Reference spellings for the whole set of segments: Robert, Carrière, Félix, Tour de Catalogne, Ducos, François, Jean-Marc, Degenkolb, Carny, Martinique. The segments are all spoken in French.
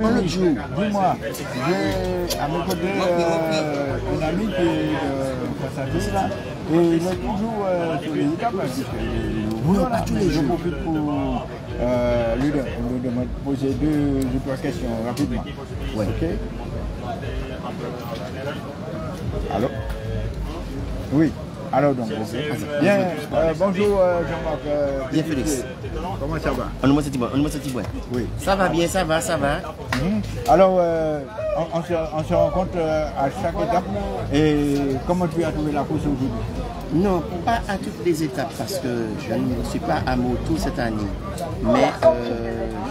L'autre jour, dis-moi, j'ai à mon côté une amie qui est de là, et il est toujours sur les handicaps parce que voilà, je profite pour lui demander de poser deux questions rapidement. Ouais. Ok. Allô? Oui. Alors donc, bien, bonjour Jean-Marc. Bien Félix. Comment ça va? On nous bon. Oui. Ça va bien, ça va, ça va. Alors, on se rencontre à chaque étape. Et comment tu as trouvé la course aujourd'hui? Non, pas à toutes les étapes parce que je ne suis pas à moto cette année. Mais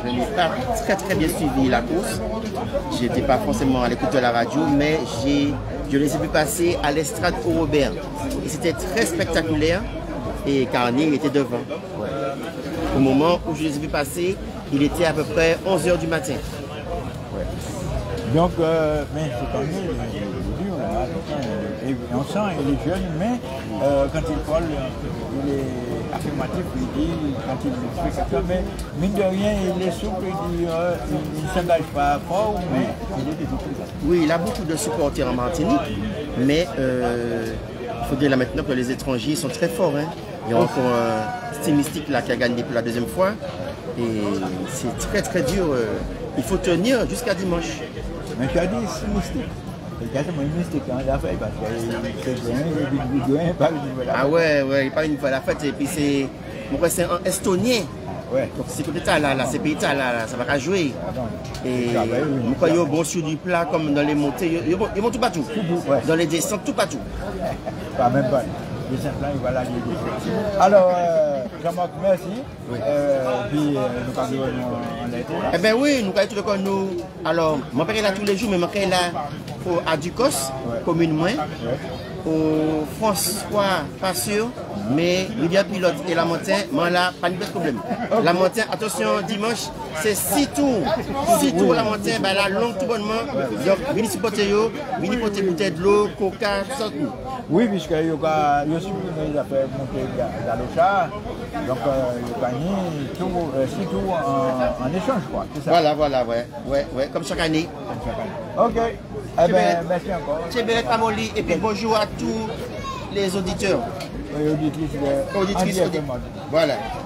je n'ai pas très bien suivi la course. Je n'étais pas forcément à l'écoute de la radio, mais je les ai vus passer à l'estrade au Robert. Et c'était très spectaculaire et Carny était devant. Ouais. Au moment où je les ai vus passer, il était à peu près 11 h du matin. Ouais. Donc, mais c'est quand même dur, là, et on sent qu'il est jeune, mais quand il parle, il est affirmatif, il dit, quand il explique ça, mais mine de rien, il est souple, il ne s'engage pas fort, mais il est désolé. Oui, il a beaucoup de supporters en Martinique, mais il faut dire là maintenant que les étrangers sont très forts. Hein. Il y a encore un mystique là qui a gagné pour la deuxième fois, et c'est très dur. Il faut tenir jusqu'à dimanche. Mais tu as dit mystique. Ah ouais, il parle une fois à la fête et puis c'est un Estonien. Ouais. Donc c'est pour l'État là, c'est pays là, ça va pas jouer. Et pourquoi ils vont sur du plat comme dans les montées, ils vont tout partout. Dans les descentes, tout partout. Pas même pas. Les plans, ils vont là. Alors, Jean-Marc, merci. Oui. Puis nous parlons en été. Eh bien oui, nous parlons tous les jours. Nous. Alors, mon père est là tous les jours, mais mon père est là. À Ducos, commune moins, au François, pas sûr, mais Rivière Pilote et la montagne, moi là, pas de problème. La montagne, attention, dimanche, c'est 6 tours. 6 tours la montagne, ben là, long tout bonnement. Donc, venez supporter, venez porter bouteille de l'eau, coca, tout ça. Oui, puisque je suis venu à faire monter d'Alocha, donc je gagne 6 tours en échange, quoi. Voilà, ouais, comme chaque année. Ok. Eh bien, merci encore. Chéberet Amoli, et puis bonjour à tous les auditeurs. Et auditrices. Voilà.